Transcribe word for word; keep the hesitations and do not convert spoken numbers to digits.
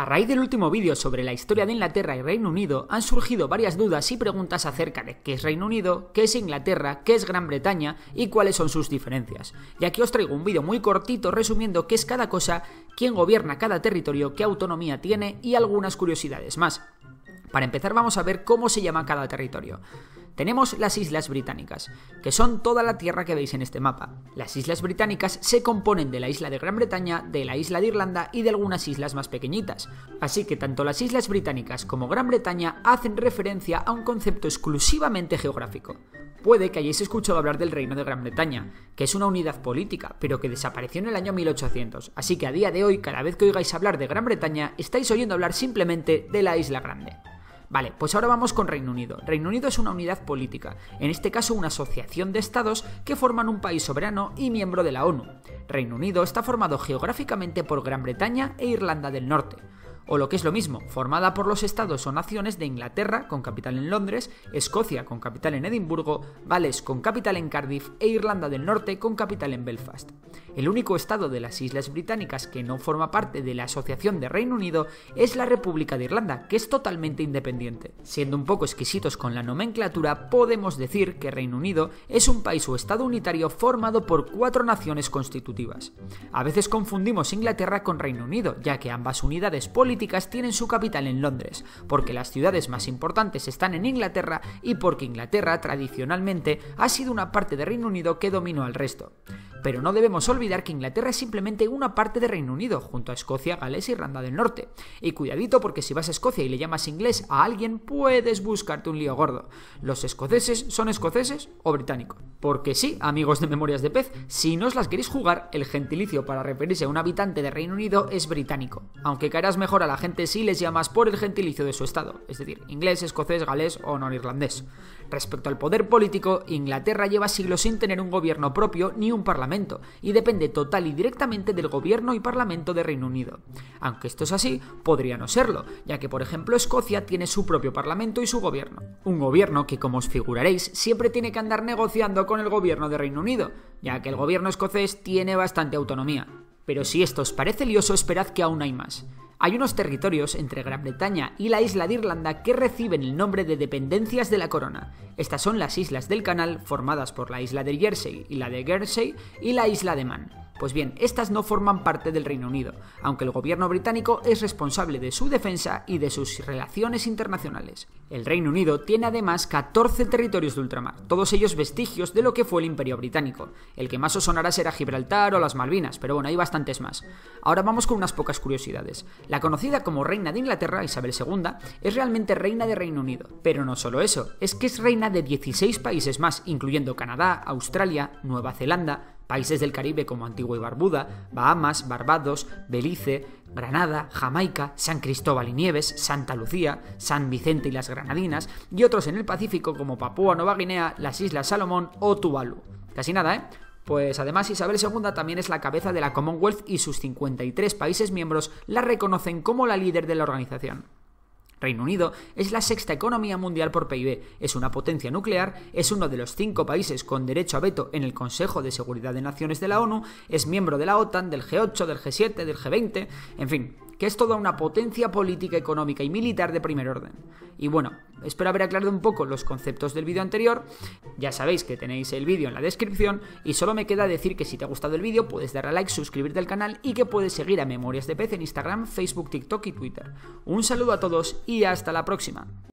A raíz del último vídeo sobre la historia de Inglaterra y Reino Unido han surgido varias dudas y preguntas acerca de qué es Reino Unido, qué es Inglaterra, qué es Gran Bretaña y cuáles son sus diferencias. Y aquí os traigo un vídeo muy cortito resumiendo qué es cada cosa, quién gobierna cada territorio, qué autonomía tiene y algunas curiosidades más. Para empezar vamos a ver cómo se llama cada territorio. Tenemos las Islas Británicas, que son toda la tierra que veis en este mapa. Las Islas Británicas se componen de la isla de Gran Bretaña, de la isla de Irlanda y de algunas islas más pequeñitas. Así que tanto las Islas Británicas como Gran Bretaña hacen referencia a un concepto exclusivamente geográfico. Puede que hayáis escuchado hablar del Reino de Gran Bretaña, que es una unidad política, pero que desapareció en el año mil ochocientos, así que a día de hoy, cada vez que oigáis hablar de Gran Bretaña, estáis oyendo hablar simplemente de la Isla Grande. Vale, pues ahora vamos con Reino Unido. Reino Unido es una unidad política, en este caso una asociación de estados que forman un país soberano y miembro de la ONU. Reino Unido está formado geográficamente por Gran Bretaña e Irlanda del Norte, o lo que es lo mismo, formada por los estados o naciones de Inglaterra, con capital en Londres, Escocia, con capital en Edimburgo, Gales, con capital en Cardiff e Irlanda del Norte, con capital en Belfast. El único estado de las Islas Británicas que no forma parte de la Asociación de Reino Unido es la República de Irlanda, que es totalmente independiente. Siendo un poco exquisitos con la nomenclatura, podemos decir que Reino Unido es un país o estado unitario formado por cuatro naciones constitutivas. A veces confundimos Inglaterra con Reino Unido, ya que ambas unidades políticas tienen su capital en Londres, porque las ciudades más importantes están en Inglaterra y porque Inglaterra tradicionalmente ha sido una parte de Reino Unido que dominó al resto. Pero no debemos olvidar que Inglaterra es simplemente una parte de Reino Unido, junto a Escocia, Gales e Irlanda del Norte. Y cuidadito, porque si vas a Escocia y le llamas inglés a alguien, puedes buscarte un lío gordo. ¿Los escoceses son escoceses o británicos? Porque sí, amigos de Memorias de Pez, si no os las queréis jugar, el gentilicio para referirse a un habitante de Reino Unido es británico. Aunque caerás mejor a la gente si les llamas por el gentilicio de su estado, es decir, inglés, escocés, galés o norirlandés. Respecto al poder político, Inglaterra lleva siglos sin tener un gobierno propio ni un parlamento, y depende total y directamente del gobierno y parlamento de Reino Unido. Aunque esto es así, podría no serlo, ya que por ejemplo Escocia tiene su propio parlamento y su gobierno. Un gobierno que, como os figuraréis, siempre tiene que andar negociando con el gobierno de Reino Unido, ya que el gobierno escocés tiene bastante autonomía. Pero si esto os parece lioso, esperad que aún hay más. Hay unos territorios entre Gran Bretaña y la isla de Irlanda que reciben el nombre de dependencias de la corona. Estas son las islas del Canal, formadas por la isla de Jersey y la de Guernsey y la isla de Man. Pues bien, estas no forman parte del Reino Unido, aunque el gobierno británico es responsable de su defensa y de sus relaciones internacionales. El Reino Unido tiene además catorce territorios de ultramar, todos ellos vestigios de lo que fue el Imperio Británico. El que más os sonará será Gibraltar o las Malvinas, pero bueno, hay bastantes más. Ahora vamos con unas pocas curiosidades. La conocida como Reina de Inglaterra, Isabel segunda, es realmente Reina de Reino Unido. Pero no solo eso, es que es reina de dieciséis países más, incluyendo Canadá, Australia, Nueva Zelanda, países del Caribe como Antigua y Barbuda, Bahamas, Barbados, Belice, Granada, Jamaica, San Cristóbal y Nieves, Santa Lucía, San Vicente y las Granadinas y otros en el Pacífico como Papúa Nueva Guinea, las Islas Salomón o Tuvalu. Casi nada, ¿eh? Pues además Isabel segunda también es la cabeza de la Commonwealth y sus cincuenta y tres países miembros la reconocen como la líder de la organización. Reino Unido es la sexta economía mundial por P I B, es una potencia nuclear, es uno de los cinco países con derecho a veto en el Consejo de Seguridad de Naciones de la ONU, es miembro de la OTAN, del G ocho, del G siete, del G veinte, en fin, que es toda una potencia política, económica y militar de primer orden. Y bueno, espero haber aclarado un poco los conceptos del vídeo anterior, ya sabéis que tenéis el vídeo en la descripción y solo me queda decir que si te ha gustado el vídeo puedes darle a like, suscribirte al canal y que puedes seguir a Memorias de Pez en Instagram, Facebook, TikTok y Twitter. Un saludo a todos y hasta la próxima.